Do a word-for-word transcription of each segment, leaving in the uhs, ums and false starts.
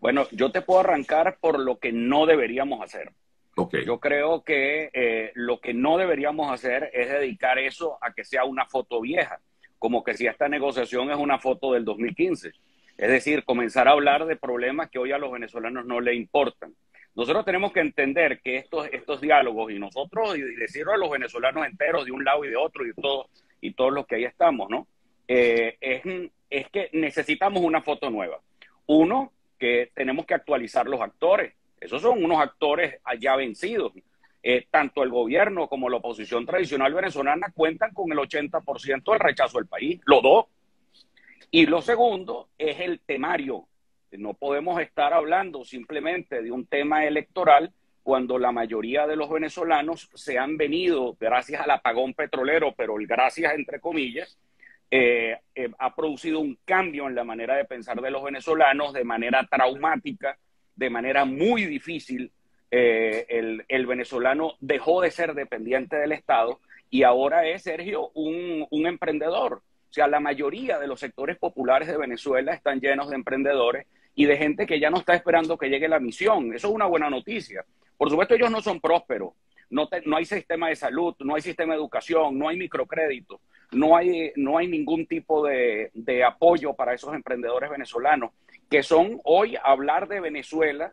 Bueno, yo te puedo arrancar por lo que no deberíamos hacer. Okay. Yo creo que eh, lo que no deberíamos hacer es dedicar eso a que sea una foto vieja, como que si esta negociación es una foto del dos mil quince. Es decir, comenzar a hablar de problemas que hoy a los venezolanos no le importan. Nosotros tenemos que entender que estos, estos diálogos, y nosotros, y decirlo a los venezolanos enteros, de un lado y de otro, y todo, y todos los que ahí estamos, ¿no? Eh, es, es que necesitamos una foto nueva. Uno, que tenemos que actualizar los actores. Esos son unos actores allá vencidos. Eh, tanto el gobierno como la oposición tradicional venezolana cuentan con el ochenta por ciento del rechazo del país, los dos. Y lo segundo es el temario. No podemos estar hablando simplemente de un tema electoral cuando la mayoría de los venezolanos se han venido, gracias al apagón petrolero, pero el gracias entre comillas, eh, eh, ha producido un cambio en la manera de pensar de los venezolanos de manera traumática, de manera muy difícil. Eh, el, el venezolano dejó de ser dependiente del Estado y ahora es, Sergio, un, un emprendedor. O sea, la mayoría de los sectores populares de Venezuela están llenos de emprendedores y de gente que ya no está esperando que llegue la misión. Eso es una buena noticia. Por supuesto, ellos no son prósperos. No, te, no hay sistema de salud, no hay sistema de educación, no hay microcrédito, no hay, no hay ningún tipo de, de apoyo para esos emprendedores venezolanos, que son hoy hablar de Venezuela,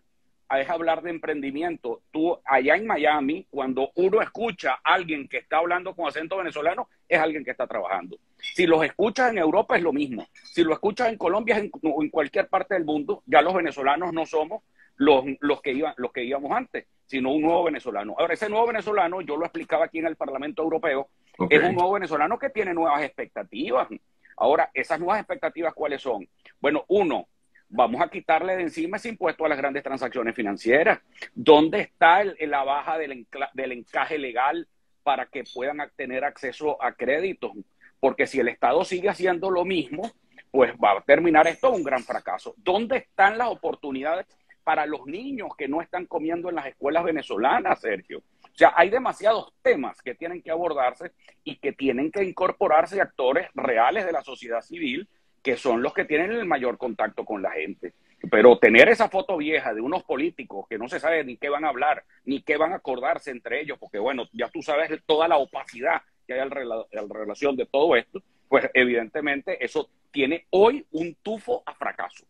es hablar de emprendimiento. Tú, allá en Miami, cuando uno escucha a alguien que está hablando con acento venezolano, es alguien que está trabajando. Si los escuchas en Europa es lo mismo. Si lo escuchas en Colombia en, o en cualquier parte del mundo, ya los venezolanos no somos los, los, que iba, los que íbamos antes, sino un nuevo venezolano. Ahora, ese nuevo venezolano, yo lo explicaba aquí en el Parlamento Europeo, okay, es un nuevo venezolano que tiene nuevas expectativas. Ahora, ¿esas nuevas expectativas cuáles son? Bueno, uno, vamos a quitarle de encima ese impuesto a las grandes transacciones financieras. ¿Dónde está el, la baja del, del encaje legal para que puedan tener acceso a créditos? Porque si el Estado sigue haciendo lo mismo, pues va a terminar esto un gran fracaso. ¿Dónde están las oportunidades para los niños que no están comiendo en las escuelas venezolanas, Sergio? O sea, hay demasiados temas que tienen que abordarse y que tienen que incorporarse actores reales de la sociedad civil, que son los que tienen el mayor contacto con la gente. Pero tener esa foto vieja de unos políticos que no se sabe ni qué van a hablar, ni qué van a acordarse entre ellos, porque bueno, ya tú sabes toda la opacidad que hay en relación de todo esto, pues evidentemente eso tiene hoy un tufo a fracaso.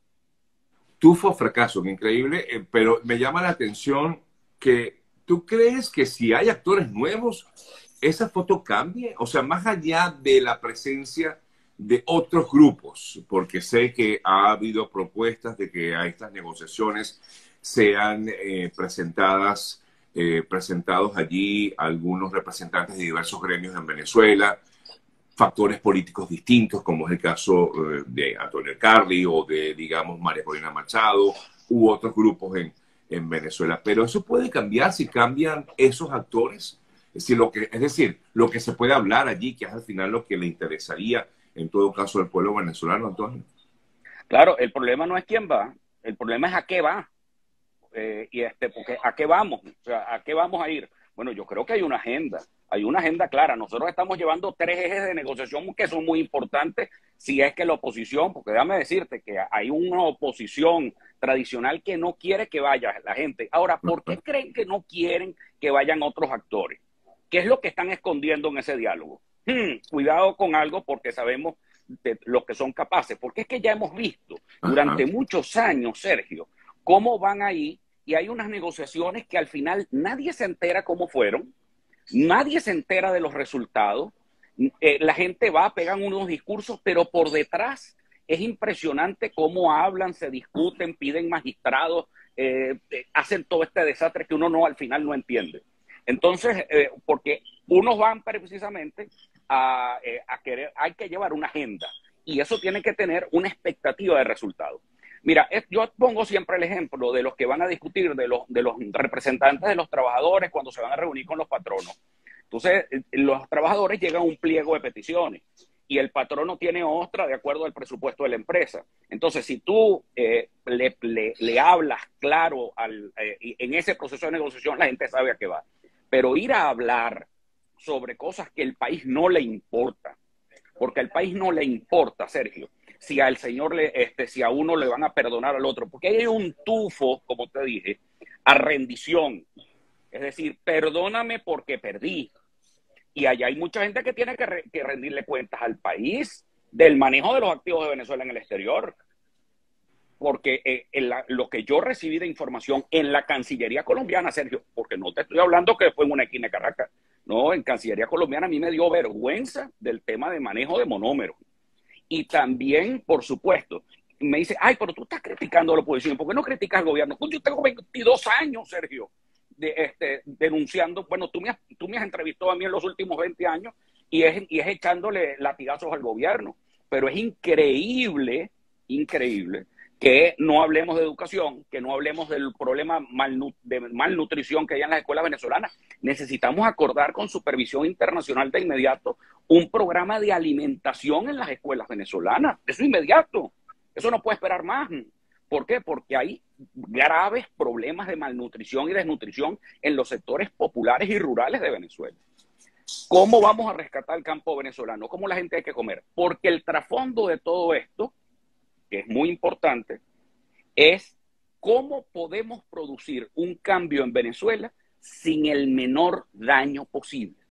Tufo a fracaso, increíble, eh, pero me llama la atención que tú crees que si hay actores nuevos, esa foto cambie, o sea, más allá de la presencia de otros grupos, porque sé que ha habido propuestas de que a estas negociaciones sean eh, presentadas, eh, presentados allí algunos representantes de diversos gremios en Venezuela, factores políticos distintos, como es el caso eh, de Antonio Ecarri o de, digamos, María Corina Machado u otros grupos en, en Venezuela. Pero eso puede cambiar si cambian esos actores. Es decir, lo que, es decir, lo que se puede hablar allí, que es al final lo que le interesaría en todo caso del pueblo venezolano, Antonio. Claro, el problema no es quién va, el problema es a qué va. Eh, y este, porque ¿a qué vamos? O sea, ¿a qué vamos a ir? Bueno, yo creo que hay una agenda, hay una agenda clara. Nosotros estamos llevando tres ejes de negociación que son muy importantes, si es que la oposición, porque déjame decirte que hay una oposición tradicional que no quiere que vaya la gente. Ahora, ¿por qué creen que no quieren que vayan otros actores? ¿Qué es lo que están escondiendo en ese diálogo? Hmm, cuidado con algo, porque sabemos de los que son capaces, porque es que ya hemos visto durante Ajá. muchos años, Sergio, cómo van ahí, y hay unas negociaciones que al final nadie se entera cómo fueron, nadie se entera de los resultados, eh, la gente va, pegan unos discursos, pero por detrás es impresionante cómo hablan, se discuten, piden magistrados, eh, eh, hacen todo este desastre que uno no al final no entiende. Entonces, eh, porque unos van precisamente a, eh, a querer, hay que llevar una agenda y eso tiene que tener una expectativa de resultado. Mira, es, yo pongo siempre el ejemplo de los que van a discutir, de los, de los representantes de los trabajadores cuando se van a reunir con los patronos. Entonces, eh, los trabajadores llegan a un pliego de peticiones y el patrono tiene otra de acuerdo al presupuesto de la empresa. Entonces, si tú eh, le, le, le hablas claro al, eh, en ese proceso de negociación, la gente sabe a qué va. Pero ir a hablar sobre cosas que el país no le importa, porque al país no le importa, Sergio, si al señor, le, este, si a uno le van a perdonar al otro, porque hay un tufo, como te dije, a rendición. Es decir, perdóname porque perdí. Y allá hay mucha gente que tiene que, re, que rendirle cuentas al país del manejo de los activos de Venezuela en el exterior. Porque eh, en la, lo que yo recibí de información en la Cancillería Colombiana, Sergio, porque no te estoy hablando que fue en una esquina de Caracas, no, en Cancillería Colombiana a mí me dio vergüenza del tema de manejo de monómeros. Y también, por supuesto, me dice, ay, pero tú estás criticando a la oposición, ¿por qué no criticas al gobierno? Yo tengo veintidós años, Sergio, de, este, denunciando, bueno, tú me, has, tú me has entrevistado a mí en los últimos veinte años y es, y es echándole latigazos al gobierno. Pero es increíble, increíble, que no hablemos de educación, que no hablemos del problema malnu- de malnutrición que hay en las escuelas venezolanas. Necesitamos acordar con supervisión internacional de inmediato un programa de alimentación en las escuelas venezolanas. Eso inmediato. Eso no puede esperar más. ¿Por qué? Porque hay graves problemas de malnutrición y desnutrición en los sectores populares y rurales de Venezuela. ¿Cómo vamos a rescatar el campo venezolano? ¿Cómo la gente hay que comer? Porque el trasfondo de todo esto, que es muy importante, es cómo podemos producir un cambio en Venezuela sin el menor daño posible.